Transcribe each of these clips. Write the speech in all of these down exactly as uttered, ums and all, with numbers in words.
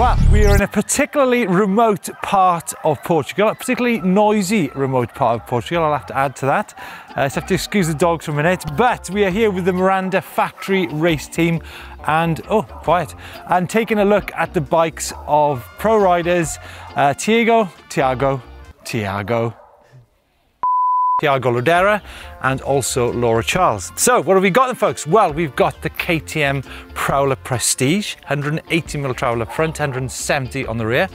Well, we are in a particularly remote part of Portugal, a particularly noisy remote part of Portugal, I'll have to add to that. Uh, so I have to excuse the dogs for a minute, but we are here with the Miranda Factory Race Team and, oh, quiet, and taking a look at the bikes of pro riders, uh, Tiago, Tiago, Tiago, Tiago Ladeira, and also Laura Charles. So what have we got then, folks? Well, we've got the K T M Prowler Prestige, one hundred eighty millimeter Prowler front, one hundred seventy on the rear,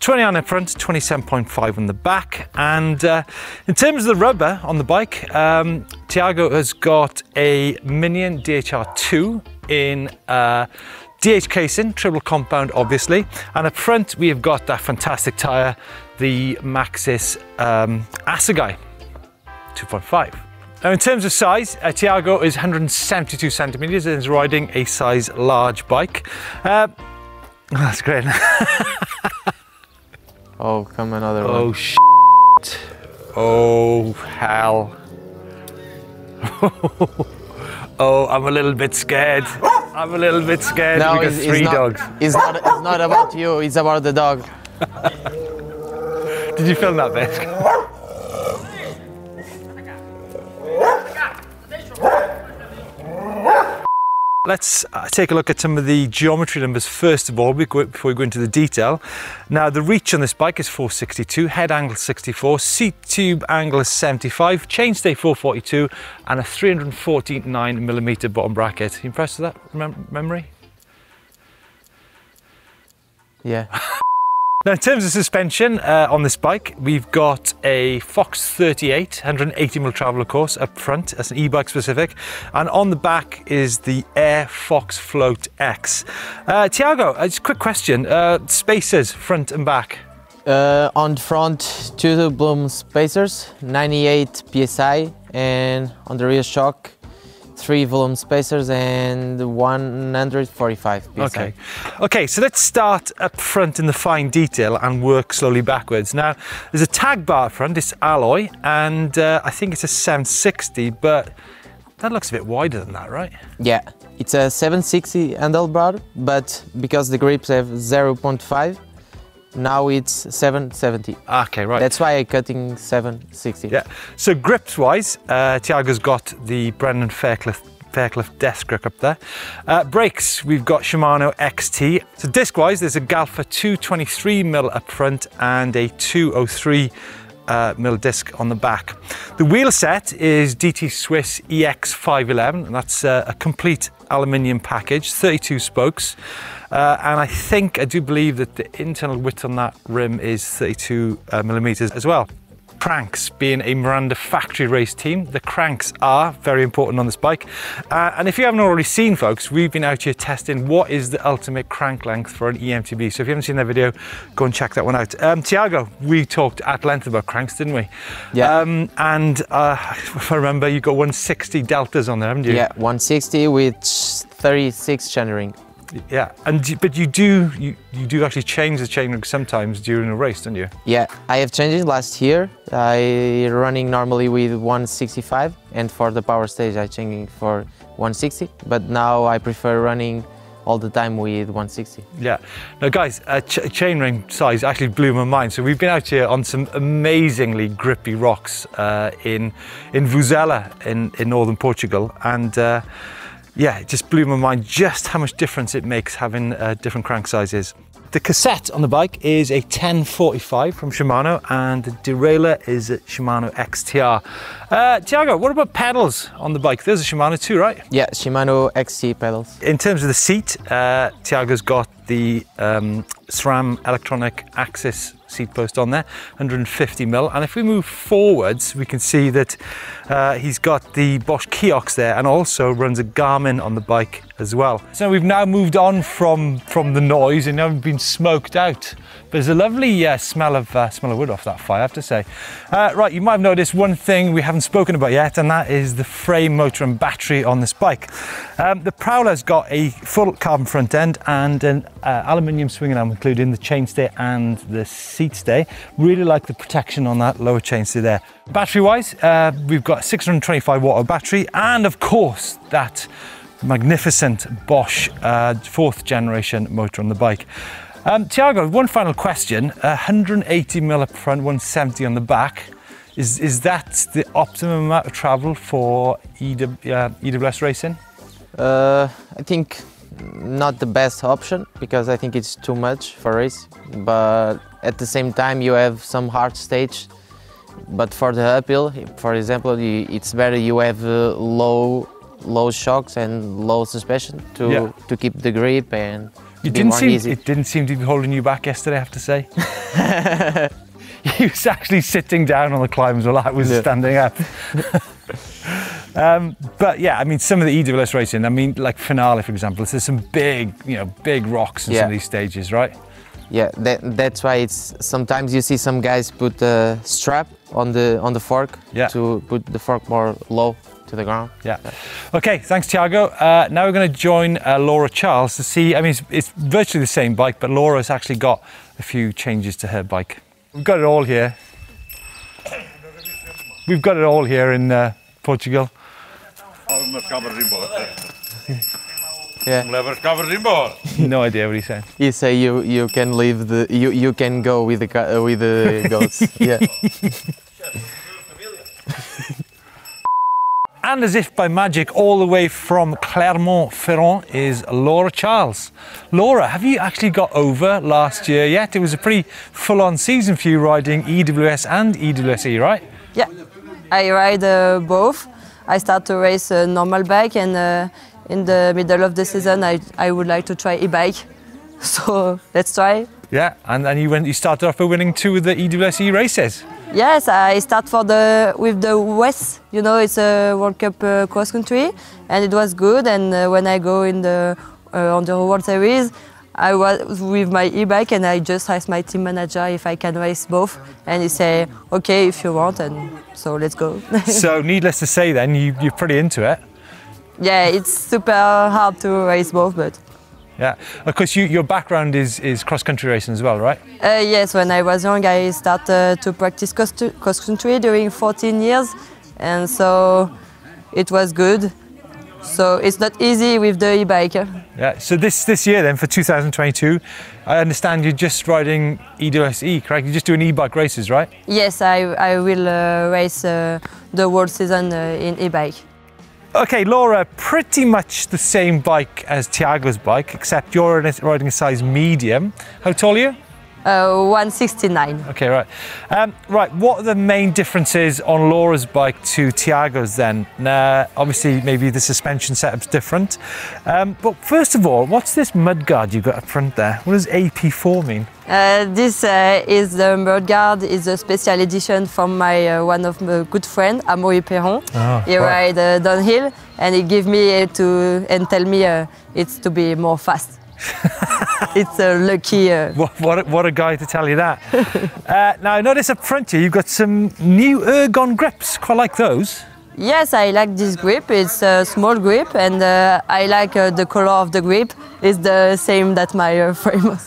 twenty-nine in front, twenty-seven point five on the back. And uh, in terms of the rubber on the bike, um, Tiago has got a Minion D H R two in uh, D H casing, triple compound obviously, and up front we have got that fantastic tyre, the Maxxis um, Assegai two point five. Now in terms of size, uh, Tiago is one hundred seventy-two centimeters and is riding a size large bike. Uh, oh, that's great. Oh, come another oh, one. Oh shit. Oh hell. Oh, I'm a little bit scared. I'm a little bit scared. No, we got it's, three it's not, dogs. It's not, it's not about you, it's about the dog. Did you film that bit? Let's take a look at some of the geometry numbers first of all before we go into the detail. Now the reach on this bike is four sixty-two, head angle sixty-four, seat tube angle is seventy-five, chainstay four forty-two and a three hundred forty-nine millimeter bottom bracket. You impressed with that Mem memory? Yeah. Now in terms of suspension uh, on this bike, we've got a Fox thirty-eight, one hundred eighty millimeter travel of course up front, that's an e-bike specific, and on the back is the Air Fox Float X. Uh, Tiago, uh, just a quick question, uh, spacers front and back? Uh, on front, two Bloom spacers, ninety-eight P S I, and on the rear shock, three volume spacers and one hundred forty-five P S I. Okay. Okay, so let's start up front in the fine detail and work slowly backwards. Now, there's a tag bar up front, it's alloy, and uh, I think it's a seven sixty, but that looks a bit wider than that, right? Yeah, it's a seven sixty handlebar, but because the grips have zero point five, now it's seven seventy. Okay, right. That's why I'm cutting seven sixty. Yeah. So grips wise, uh, Tiago's got the Brendan Fairclough, Fairclough desk grip up there. Uh, brakes, we've got Shimano X T. So disc wise, there's a Galfer two twenty-three millimeter up front and a two oh three Uh, middle disc on the back. The wheel set is D T Swiss E X five eleven, and that's uh, a complete aluminium package, thirty-two spokes, uh, and I think, I do believe that the internal width on that rim is thirty-two uh, millimeters as well. Cranks, being a Miranda Factory Race Team, the cranks are very important on this bike, uh, and if you haven't already seen, folks, we've been out here testing what is the ultimate crank length for an E M T B, so if you haven't seen that video, go and check that one out. um, Tiago, we talked at length about cranks, didn't we? Yeah. Um, and uh, if I remember, you got one sixty deltas on there, haven't you? Yeah, one sixty with thirty-six chainring. Yeah, and but you do you, you do actually change the chainring sometimes during a race, don't you? Yeah, I have changed it last year. I running normally with one sixty-five, and for the power stage I changing for one sixty. But now I prefer running all the time with one sixty. Yeah. Now guys, uh, ch chainring size actually blew my mind. So we've been out here on some amazingly grippy rocks uh, in in Vouzela in in northern Portugal, and. Uh, Yeah, it just blew my mind just how much difference it makes having uh, different crank sizes. The cassette on the bike is a ten forty-five from Shimano, and the derailleur is a Shimano X T R. Uh, Tiago, what about pedals on the bike? There's a Shimano too, right? Yeah, Shimano X T pedals. In terms of the seat, uh, Tiago's got the um, SRAM electronic axis seat post on there, one hundred fifty mil, and if we move forwards we can see that uh, he's got the Bosch Kiox there and also runs a Garmin on the bike as well. So we've now moved on from from the noise and now we've been smoked out, but there's a lovely uh, smell of uh, smell of wood off that fire, I have to say. Uh, right, you might have noticed one thing we haven't spoken about yet, and that is the frame, motor and battery on this bike. Um, the Prowler's got a full carbon front end and an uh, aluminium swing arm, including the chainstay and the seat stay. Really like the protection on that lower chainstay there. Battery wise, uh, we've got six hundred twenty-five watt battery, and of course that magnificent Bosch uh, fourth generation motor on the bike. Um, Tiago, one final question. one hundred eighty mil up front, one seventy on the back. Is, is that the optimum amount of travel for E W, uh, E W S racing? Uh, I think not the best option, because I think it's too much for race. But at the same time, you have some hard stage. But for the uphill, for example, you, it's better you have uh, low low shocks and low suspension to yeah. to keep the grip and it be didn't more seem, easy. It didn't seem to be holding you back yesterday, I have to say. He was actually sitting down on the climbs while I was yeah. standing up. Um, but yeah, I mean, some of the E W S racing, I mean, like Finale, for example, there's some big, you know, big rocks in yeah. some of these stages, right? Yeah, that, that's why it's sometimes you see some guys put a strap on the on the fork yeah. to put the fork more low to the ground. Yeah. yeah. Okay, thanks, Tiago. Uh, now we're going to join uh, Laura Charles to see. I mean, it's, it's virtually the same bike, but Laura's actually got a few changes to her bike. We've got it all here. We've got it all here in uh, Portugal. Yeah. No idea what he's saying. He say you you can leave the you you can go with the uh, with the goats. Yeah. And as if by magic, all the way from Clermont-Ferrand is Laura Charles. Laura, have you actually got over last year yet? It was a pretty full-on season for you riding E W S and E W S E, right? Yeah, I ride uh, both. I start to race a normal bike, and uh, in the middle of the season, I, I would like to try e-bike. So let's try. Yeah, and then you went. You started off by winning two of the E W S E races. Yes, I start for the with the West. You know, it's a World Cup uh, cross country, and it was good. And uh, when I go in the uh, on the World Series, I was with my e-bike, and I just asked my team manager if I can race both, and he say, "Okay, if you want," and so let's go. So, needless to say, then you you're pretty into it. Yeah, it's super hard to race both, but. Yeah, of course. You, your background is, is cross-country racing as well, right? Uh, yes. When I was young, I started to practice cross-country during fourteen years, and so it was good. So it's not easy with the e-bike. Yeah. So this this year then for two thousand twenty-two, I understand you're just riding E W S E, correct? You're just doing e-bike races, right? Yes, I I will uh, race uh, the world season uh, in e-bike. Okay, Laura, pretty much the same bike as Tiago's bike, except you're riding a size medium. How tall are you? Uh, one sixty-nine. Okay, right. Um, right, what are the main differences on Laura's bike to Tiago's then? Now, obviously, maybe the suspension setup's different. Um, but first of all, what's this mudguard you've got up front there? What does A P four mean? Uh, this uh, is the mudguard, is a special edition from my uh, one of my good friend, Amaury Pierron. Oh, he right. ride uh, downhill, and he gave me uh, to and tell me uh, it's to be more fast. It's a lucky. Uh... What, what what a guy to tell you that. uh, now I notice up front here you've got some new Ergon grips. Quite like those. Yes, I like this grip. It's a small grip, and uh, I like uh, the color of the grip. It's the same that my uh, frame.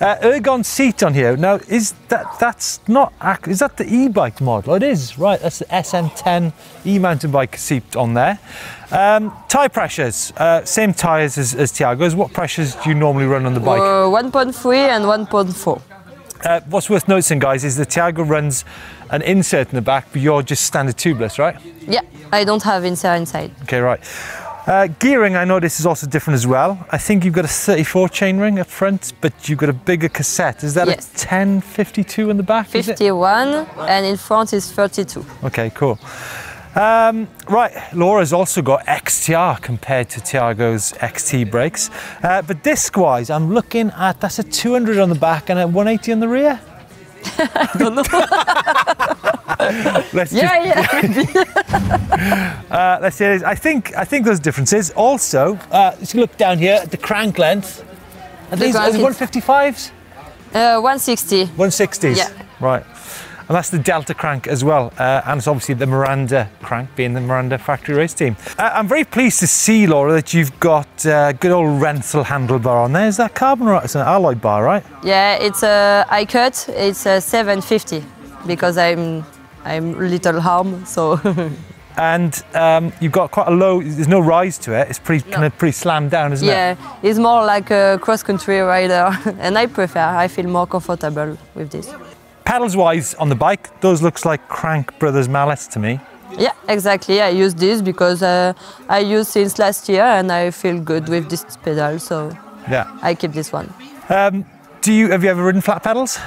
Uh, Ergon seat on here. Now, is that that's not is that the e-bike model? It is, right? That's the S M ten e-mountain bike seat on there. Um, tire pressures, uh, same tires as, as Tiago's. What pressures do you normally run on the bike? Uh, one point three and one point four. Uh, what's worth noticing, guys, is that Tiago runs an insert in the back, but you're just standard tubeless, right? Yeah, I don't have insert inside. Okay, right. Uh, gearing, I notice, is also different as well. I think you've got a thirty-four chainring up front, but you've got a bigger cassette. Is that yes. a ten fifty-two in the back? fifty-one, is it? And in front is thirty-two. Okay, cool. Um, right, Laura's also got X T R compared to Tiago's X T brakes. Uh, but disc-wise, I'm looking at that's a two hundred on the back and a one eighty on the rear. I don't know. let's yeah, yeah. uh, let's see. I think I think those differences. Also, uh, let's look down here at the crank length. Are these one fifty-fives? Uh, one sixty. one sixties. Yeah. Right. And that's the Delta crank as well. Uh, and it's obviously the Miranda crank, being the Miranda Factory Race Team. Uh, I'm very pleased to see, Laura, that you've got uh, good old Renzel handlebar on there. Is that carbon or it's an alloy bar, right? Yeah, it's a I cut, it's a seven fifty because I'm I'm little harm, so. and um, you've got quite a low, there's no rise to it, it's pretty, no. kind of pretty slammed down, isn't yeah. it? Yeah, it's more like a cross-country rider, and I prefer, I feel more comfortable with this. Paddles-wise on the bike, those looks like Crank Brothers Mallets to me. Yeah, exactly, I use this because uh, I use since last year and I feel good with this pedal, so yeah. I keep this one. Um, do you, have you ever ridden flat pedals?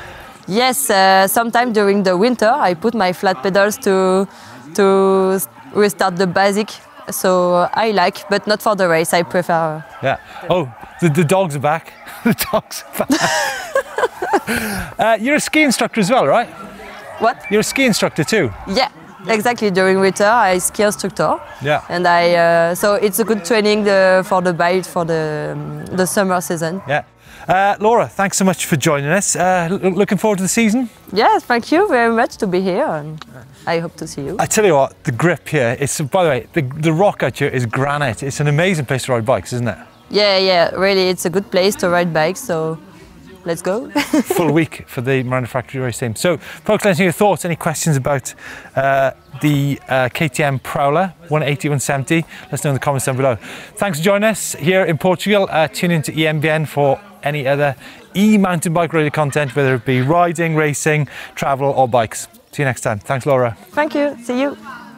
Yes, uh, sometimes during the winter I put my flat pedals to to restart the basic, so I like, but not for the race, I prefer. Yeah. Oh, the, the dogs are back. The dogs are back. uh, you're a ski instructor as well, right? What? You're a ski instructor too? Yeah, exactly. During winter, I ski instructor. Yeah. And I, uh, so it's a good training the, for the bike, for the, um, the summer season. Yeah. Uh, Laura, thanks so much for joining us. Uh, looking forward to the season. Yes, thank you very much to be here, and I hope to see you. I tell you what, the grip here, it's, by the way, the, the rock out here is granite. It's an amazing place to ride bikes, isn't it? Yeah, yeah, really, it's a good place to ride bikes, so let's go. Full week for the Miranda Factory Race Team. So, folks, let us know your thoughts, any questions about uh, the uh, K T M Prowler, one eighty, one seventy, let us know in the comments down below. Thanks for joining us here in Portugal. Uh, tune in to E M B N for any other e-mountain bike related content, whether it be riding, racing, travel or bikes. See you next time. Thanks, Laura. Thank you. See you.